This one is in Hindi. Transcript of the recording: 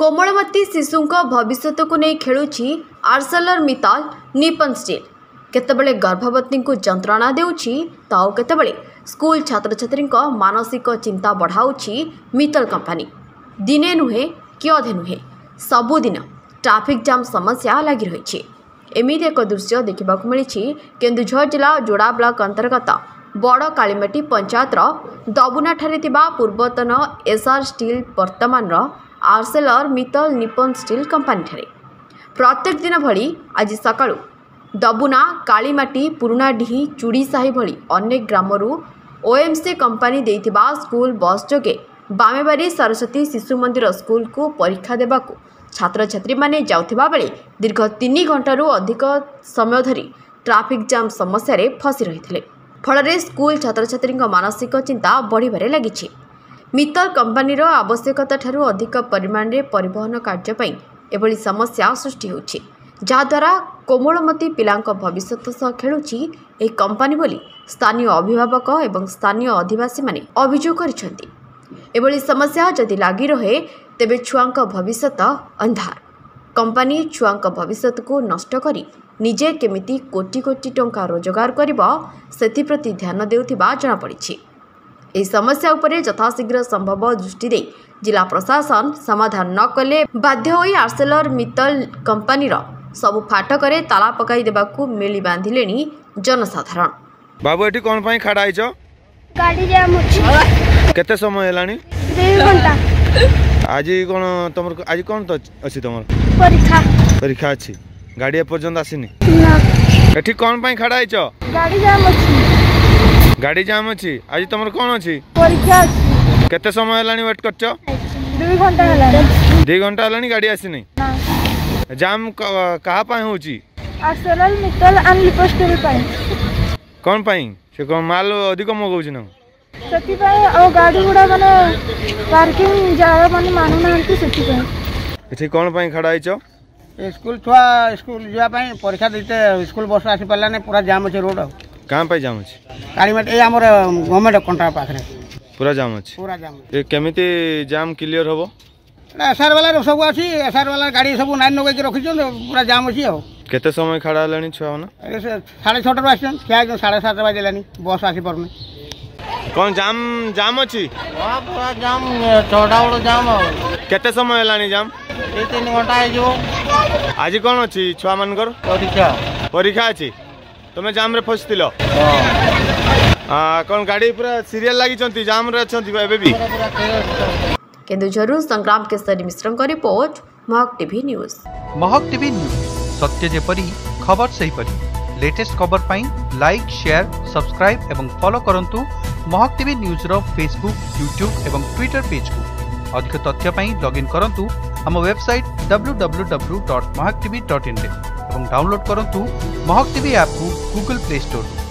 कोमलमती शिशु भविष्यत को नहीं खेलुची आर्सेलरमित्तल निप्पन स्टील। केतबेले गर्भवती को जंत्रणा देउची तो केतबेले स्कूल छात्र छात्री मानसिक चिंता बढ़ाउची मित्तल कंपनी। दिने नुहे कि अधे नुहे सबुदिन ट्राफिक जाम समस्या लगी रही। एमती एक दृश्य देखा मिली केन्दुझर जिला जोड़ा ब्लॉक अंतर्गत बड़ कालीमाटी पंचायतर दबुना ठारे पूर्वतन एसआर स्टील वर्तमान आर्सेलरमित्तल निप्पन स्टील कंपनी ठारे प्रत्येक दिन भली आज सकाळु दबुना कालीमाटी पुरुणाडीही चुड़ीसाही भली अनेक ग्रामरू ओएमसी कंपनी देथिबा स्कूल बस जोगे बामेबारी सरस्वती शिशु मंदिर स्कूल को परीक्षा देवाकू छात्र छात्री माने जाउथिबा बेले दीर्घ 3 घंटारू अधिक समय धरी ट्राफिक जाम समस्या रे फसी रहिथिले। फल स्कूल छात्र छात्री मानसिक चिंता बढ़िबारे लागिछि। मित्तल कंपनीर आवश्यकता ठारू अधिक परिमाण रे परिवहन कार्यपाई एभली समस्या सृष्टि होछि, जहाद्वारा कोमलमती पिलांक भविष्यत सह खेलुछि एही कंपनी बोली स्थानीय अभिभावक एवं स्थानीय आदिवासी माने अभियोग करिसथि। एभली समस्या जदि लागी रहे तेबे छुआंक भविष्यत अंधार। कंपनी छुआंक भविष्यत को नष्ट करी निजे केमिति कोटी कोटी टंका रोजगार करिबा सेति प्रति ध्यान देउथिबा जाना पड़िछि। यह समस्या उपरे यथाशीघ्र संभव दृष्टि दे जिला प्रशासन समाधान न कले बाध्य होई आर्सेलरमित्तल कंपनी सबु फाटक ताला पकाई देबाकू मिली बांधिले जनसाधारण। बाबू एठी कोन पई खड़ा आइचो? गाड़ी जाम होछि। केते समय हेलानी? 2 घंटा। आजि कोन तमर आजि कोन त अछि तमर? परीक्षा। परीक्षा अछि। गाड़ी ए पर्यंत आसीनी? ना। एठी कोन पई खड़ा आइचो? गाड़ी जाम होछि। गाड़ी जाम अच्छी आज तुम कौन अच्छी परीक्षा केते समय हलानी वेट करछ? 2 घंटा हलानी। 2 घंटा हलानी गाड़ी आसी नहीं ना। जाम कहा पाए होची? आर्सेलरमित्तल अन निप्पन स्टील पाए। कौन पाए से कोन माल अधिक मगौछ ना सती पाए और गाड़ी गुडा माने पार्किंग जाय माने मानु ना कि सती पाए। एठी कोन पाए खड़ा आइचो? स्कूल छुआ स्कूल जा पाए परीक्षा देते स्कूल बस आसी पल्ला ने पूरा जाम छ रोड काम पे जाम अछि। कालीमाटी ए हमर गवर्नमेंट कंट्रा पाखरे पूरा जाम अछि। पूरा जाम ए केमिति जाम क्लियर होबो ना? एसआर वाला सब अछि, एसआर वाला गाड़ी सब नाइन नगे के रखि छ पूरा जाम अछि। हो केते समय खड़ा हलानी छवा ना? 6:30 रो आछन क्या 7:30 बजे लानी बस आसी परनी। कोन जाम जाम अछि? हां पूरा जाम चौडावडो जाम। केते समय हलानी जाम? 3 घंटा हे जो। आज कोन अछि छवा मानकर परीक्षा? परीक्षा अछि तुम जाम रे फसिल कौन गाड़ी पूरा सीरियल लगी जाम रे भी। केन्दुझरु संग्राम केसरी मिश्र का रिपोर्ट महक टीवी न्यूज। सत्य जेपरी खबर सेहीपरी। लेटेस्ट खबर पाई लाइक शेयर सब्सक्राइब एवं फॉलो करंतु महक टीवी न्यूज रो फेसबुक यूट्यूब एवं ट्विटर पेज को। अधिक तथ्य पाई लॉगिन करंतु हम वेबसाइट www.mahaktv.in रे एवं डाउनलोड करंतु महक टीवी ऐप को गूगल प्ले स्टोर।